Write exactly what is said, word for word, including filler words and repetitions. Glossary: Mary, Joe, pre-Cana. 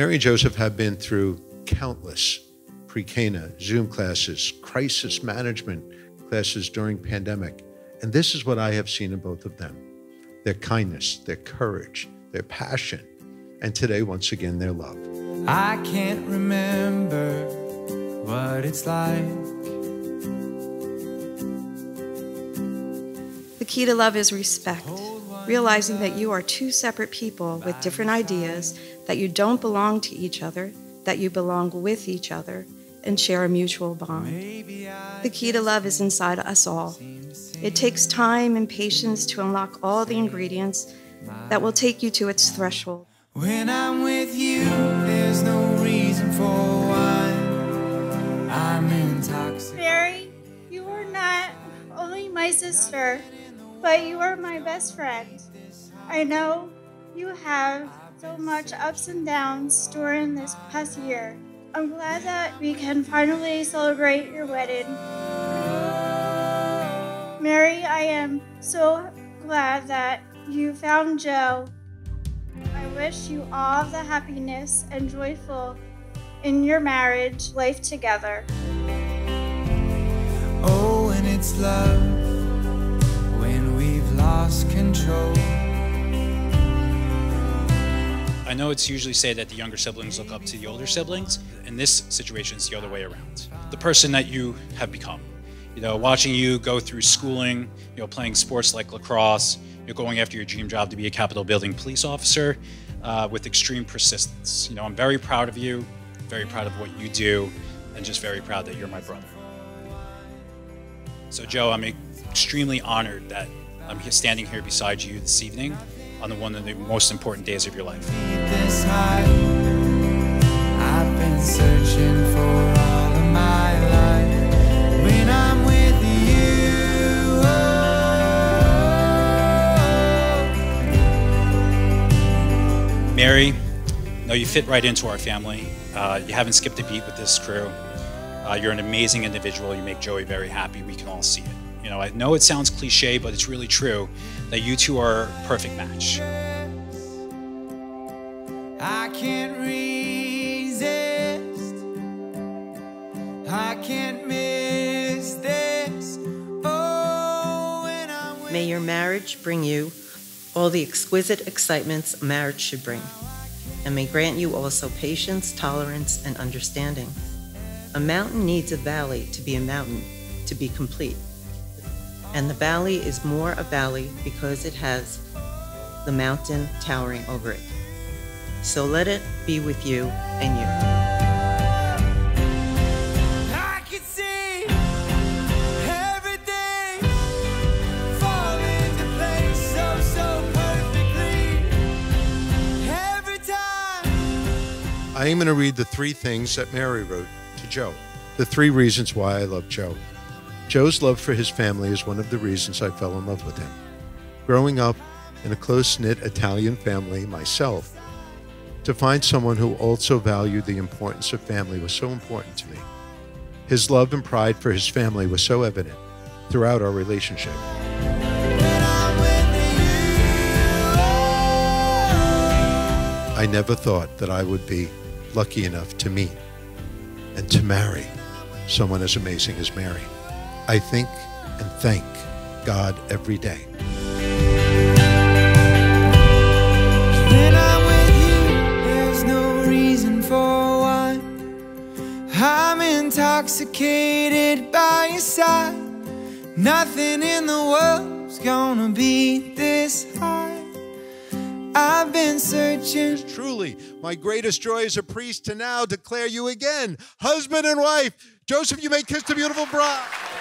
Mary and Joseph have been through countless pre-Cana, Zoom classes, crisis management classes during pandemic. And this is what I have seen in both of them: their kindness, their courage, their passion, and today, once again, their love. I can't remember what it's like. The key to love is respect, realizing that you are two separate people with different ideas, that you don't belong to each other, that you belong with each other, and share a mutual bond. The key to love is inside us all. It takes time and patience to unlock all the ingredients that will take you to its threshold. When I'm with you, there's no reason for why I'm intoxicated. Mary, you are not only my sister, but you are my best friend. I know you have so much ups and downs during this past year. I'm glad that we can finally celebrate your wedding. Mary, I am so glad that you found Joe. I wish you all the happiness and joyful in your marriage life together. Oh, and it's love when we've lost control. I know it's usually said that the younger siblings look up to the older siblings. In this situation, it's the other way around. The person that you have become, you know, watching you go through schooling, you know, playing sports like lacrosse, you're going after your dream job to be a Capitol Building police officer uh, with extreme persistence. You know, I'm very proud of you, very proud of what you do, and just very proud that you're my brother. So, Joe, I'm extremely honored that I'm standing here beside you this evening on one of the most important days of your life. This high, I've been searching for all of my life. When I'm with you, oh. Mary, no, you fit right into our family. Uh, you haven't skipped a beat with this crew. Uh, you're an amazing individual. You make Joey very happy. We can all see it. You know, I know it sounds cliche, but it's really true that you two are a perfect match. I can't resist. I can't miss this. Oh, and I'm May your marriage bring you all the exquisite excitements marriage should bring, and may grant you also patience, tolerance, and understanding. A mountain needs a valley to be a mountain, to be complete. And the valley is more a valley because it has the mountain towering over it. So let it be with you and you. I can see everything fall into place so, so perfectly. Every time. I am going to read the three things that Mary wrote to Joe, the three reasons why I love Joe. Joe's love for his family is one of the reasons I fell in love with him. Growing up in a close-knit Italian family myself, to find someone who also valued the importance of family was so important to me. His love and pride for his family was so evident throughout our relationship. I never thought that I would be lucky enough to meet and to marry someone as amazing as Mary. I think and thank God every day. When I'm with you, there's no reason for why I'm intoxicated by your side. Nothing in the world's gonna be this high. I've been searching. Truly, my greatest joy as a priest to now declare you again husband and wife. Joseph, you may kiss the beautiful bride.